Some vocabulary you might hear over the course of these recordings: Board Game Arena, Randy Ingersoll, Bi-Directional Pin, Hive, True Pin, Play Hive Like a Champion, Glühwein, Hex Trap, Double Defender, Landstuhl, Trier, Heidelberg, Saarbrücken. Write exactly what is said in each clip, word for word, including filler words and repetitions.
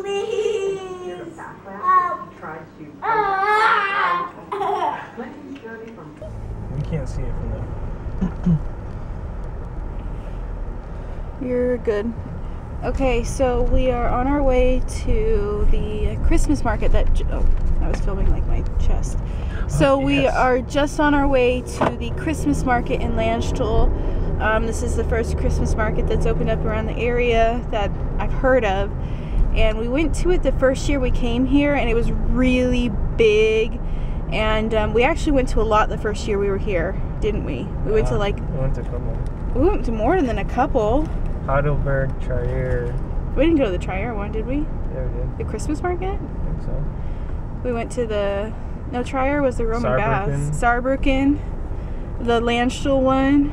Please. Help. You can't see it from there. You're good. Okay, so we are on our way to the Christmas market that... Oh, I was filming like my chest. So oh, yes. We are just on our way to the Christmas market in Landstuhl. Um, this is the first Christmas market that's opened up around the area that I've heard of. And we went to it the first year we came here, and it was really big. And um, we actually went to a lot the first year we were here, didn't we? We went uh, to like... We went to a couple. We went to more than a couple. Heidelberg, Trier. We didn't go to the Trier one, did we? Yeah, we did. The Christmas market? I think so. We went to the... No, Trier was the Roman baths. Saarbrücken. The Landstuhl one.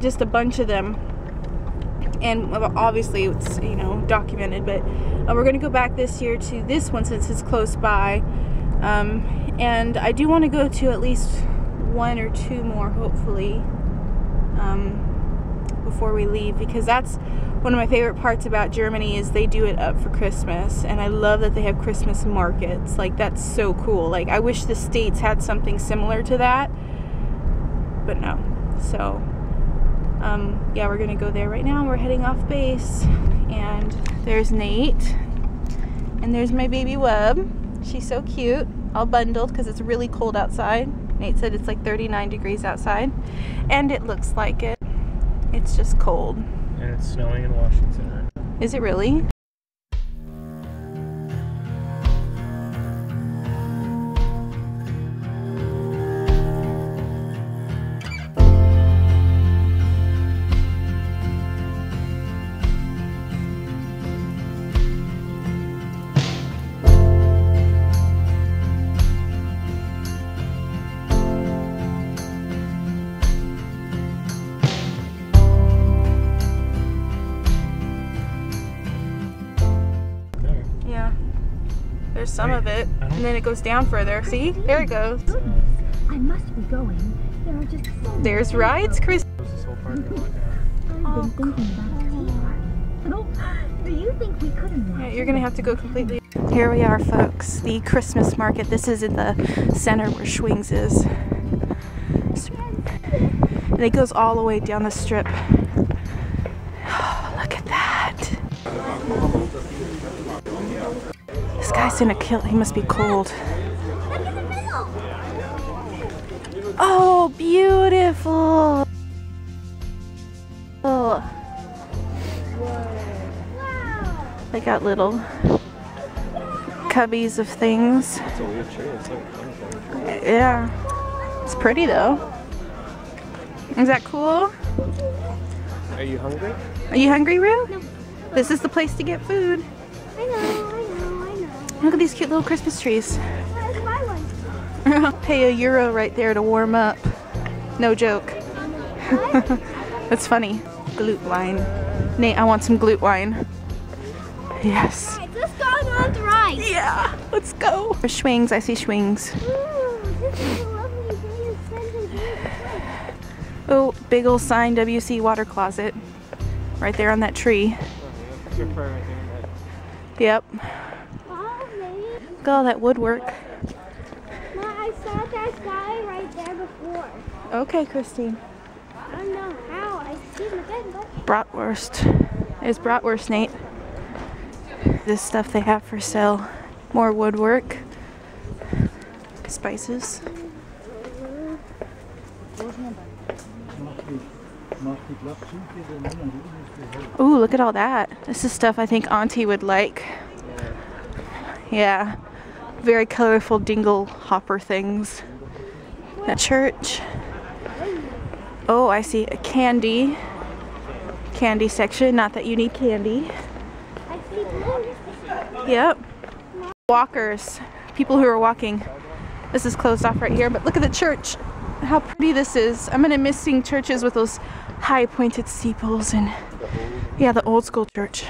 Just a bunch of them. And obviously it's, you know, documented, but uh, we're going to go back this year to this one since it's close by. Um, and I do want to go to at least one or two more, hopefully, um, before we leave, because that's one of my favorite parts about Germany is they do it up for Christmas, and I love that they have Christmas markets. Like, that's so cool. Like, I wish the States had something similar to that, but no. So... Um, yeah, we're gonna go there right now. We're heading off base, and there's Nate, and there's my baby Wub. She's so cute, all bundled because it's really cold outside. Nate said it's like thirty-nine degrees outside, and it looks like it. It's just cold. And it's snowing in Washington right now. Is it really? There's some of it, and then it goes down further. See? There it goes. I must be going. There are just so There's rides, Chris. Oh, cool. Do you think we couldn't? Yeah, you're gonna have to go completely. Here we are, folks. The Christmas market. This is in the center where Schwing's is, and it goes all the way down the strip. Oh, look at that. This guy's in a kilt. He must be cold. Oh, beautiful! Oh. They got little cubbies of things. Yeah, it's pretty though. Is that cool? Are you hungry? Are you hungry, Roo? No. This is the place to get food. I know. Look at these cute little Christmas trees. Where's my one? Pay a euro right there to warm up. No joke. That's funny. Glühwein. Nate, I want some Glühwein. Yes. All right, let's go on the ride. Yeah, let's go. For Schwing's, I see Schwing's. Ooh, this is a lovely day in Sunday. Oh, big ol' sign, W C Water Closet. Right there on that tree. Yep. Look at all that woodwork. Ma, I saw that guy right there before. Okay, Christine. I don't know how. I see him again, but... Bratwurst. There's bratwurst, Nate. This stuff they have for sale. More woodwork. Spices. Ooh, look at all that. This is stuff I think Auntie would like. Yeah. Very colorful dingle hopper things. That church. Oh, I see a candy. Candy section. Not that you need candy. Yep. Walkers. People who are walking. This is closed off right here, but look at the church. How pretty this is. I'm gonna miss seeing churches with those high pointed steeples and yeah, the old school church.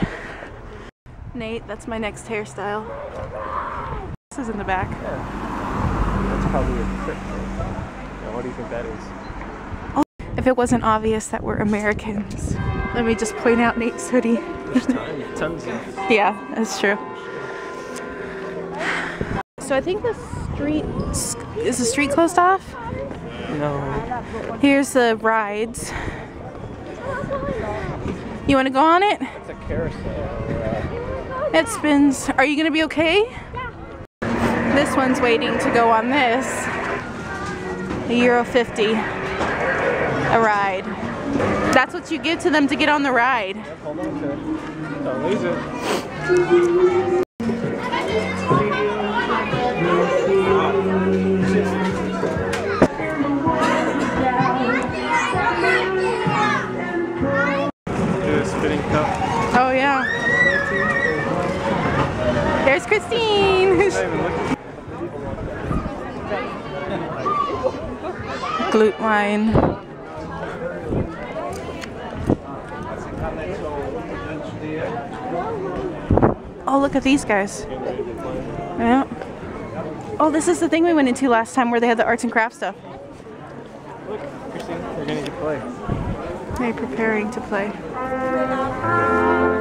Nate, that's my next hairstyle. This is in the back. Yeah. That's probably a trick. Now, what do you think that is? If it wasn't obvious that we're Americans. Let me just point out Nate's hoodie. There's tons, tons of... Yeah, that's true. So I think the street... Is the street closed off? No. Here's the rides. You want to go on it? It's a carousel. It spins. Are you going to be okay? Yeah. This one's waiting to go on this. The euro fifty. A ride. That's what you give to them to get on the ride. Yep, hold on to it. Don't lose it. Oh yeah. There's Christine. Glühwein. Oh, look at these guys. Yeah. Oh, this is the thing we went into last time where they had the arts and crafts stuff. Look, Christine, they're going to play. They're preparing to play. The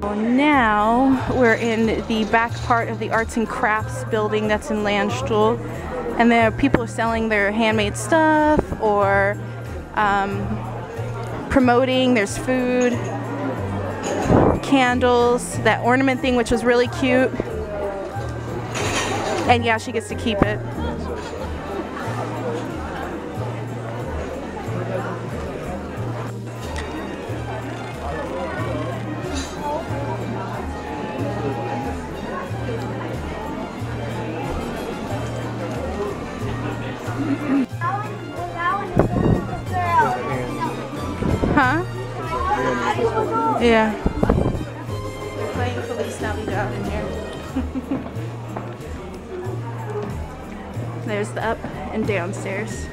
Well, now we're in the back part of the arts and crafts building that's in Landstuhl, and there people are selling their handmade stuff or um, promoting. There's food, candles, that ornament thing which was really cute, and yeah, she gets to keep it. Huh? Yeah. They're playing Feliz Navidad in here. There's the up and downstairs.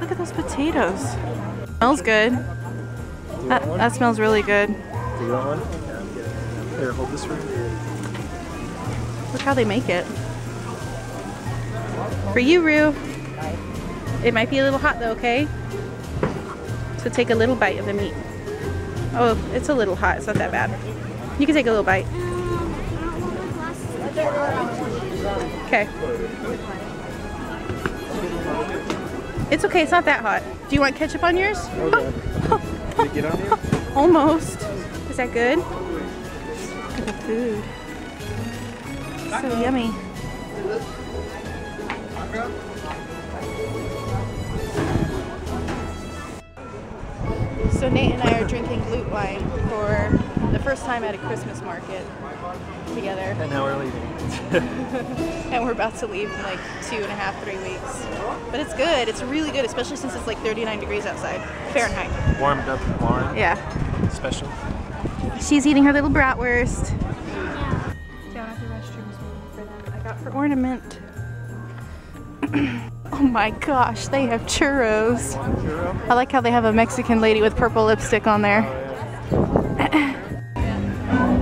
Look at those potatoes. Smells good. That, that smells really good. Do you want one? Here, hold this right here. Look how they make it. For you, Rue. It might be a little hot though, okay? So take a little bite of the meat. Oh, it's a little hot. It's not that bad. You can take a little bite. Okay. It's okay. It's not that hot. Do you want ketchup on yours? Oh, did it get on you? Almost. Is that good? Look at the food. It's so yummy. So Nate and I are drinking Glühwein for the first time at a Christmas market together. And now we're leaving. And we're about to leave in like two and a half, three weeks. But it's good. It's really good, especially since it's like thirty-nine degrees outside. Fahrenheit. It's warmed up and warm. Yeah. It's special. She's eating her little bratwurst. Yeah. Down at the restrooms for them. I got her ornament. Oh my gosh, they have churros. I like how they have a Mexican lady with purple lipstick on there.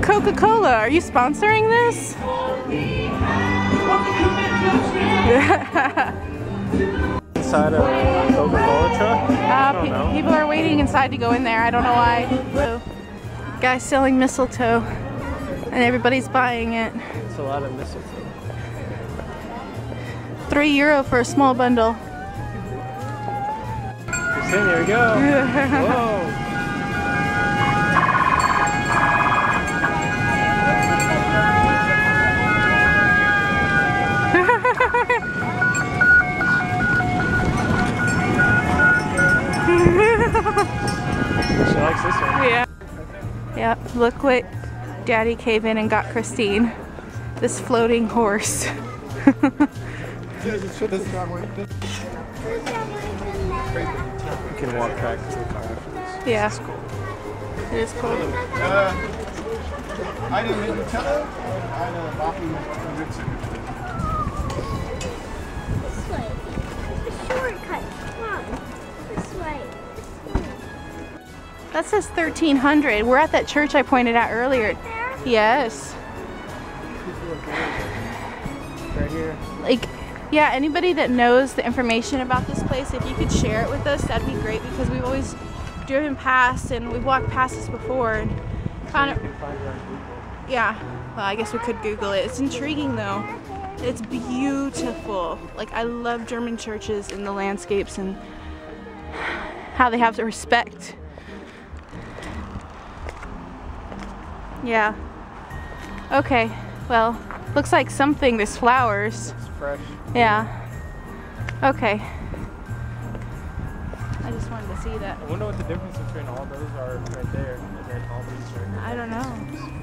Coca-Cola, are you sponsoring this? Inside a Coca-Cola truck? I don't know. People are waiting inside to go in there. I don't know why. So, guys selling mistletoe, and everybody's buying it. It's a lot of mistletoe. Three euro for a small bundle. There we go. Whoa. likes this one. Yeah. Yeah, look what Daddy came in and got Christine. This floating horse. You can walk back to the car afterwards. Yeah. It's cool. It is cool. Uh, I didn't make the teller. I know Bobby Richard. This way. The shortcut. Come on. This way. This way. That says thirteen hundred. We're at that church I pointed out earlier. Right there? Yes. Right here. Like, yeah, anybody that knows the information about this place, if you could share it with us, that'd be great, because we've always driven past and we've walked past this before and found it. Yeah, well, I guess we could Google it. It's intriguing though. It's beautiful. Like, I love German churches and the landscapes and how they have the respect. Yeah. Okay, well, looks like something, there's flowers. Fresh. Yeah. Okay. I just wanted to see that. I wonder what the difference between all those are right there and then all these are. I don't know.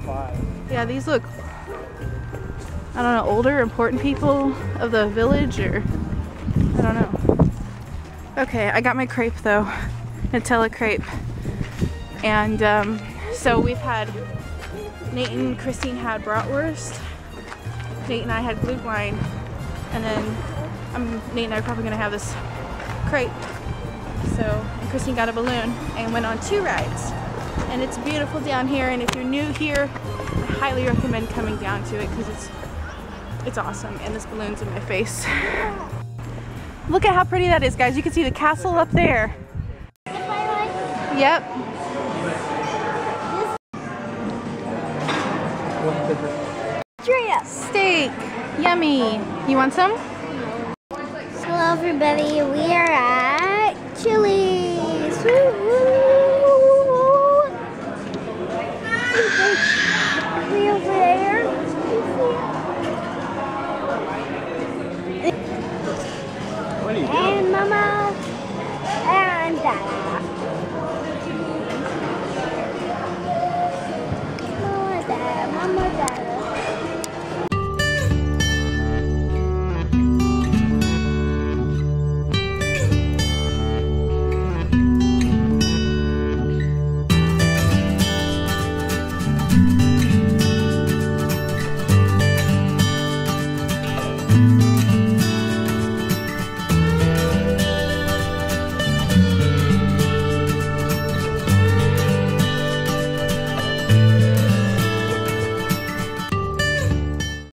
Five. Yeah, these look, I don't know, older, important people of the village, or I don't know. Okay, I got my crepe though, Nutella crepe. And um, so we've had, Nate and Christine had bratwurst. Nate and I had Glühwein. And then um, Nate and I are probably gonna have this crepe. So, and Christine got a balloon and went on two rides. And it's beautiful down here, and if you're new here, I highly recommend coming down to it because it's, it's awesome, and this balloon's in my face. Look at how pretty that is, guys. You can see the castle up there. Yep. Trier. Steak. Yummy. You want some? Hello everybody, we are at Chili's. Woo -woo. Are we over there? What are you doing? And Mama and Dad.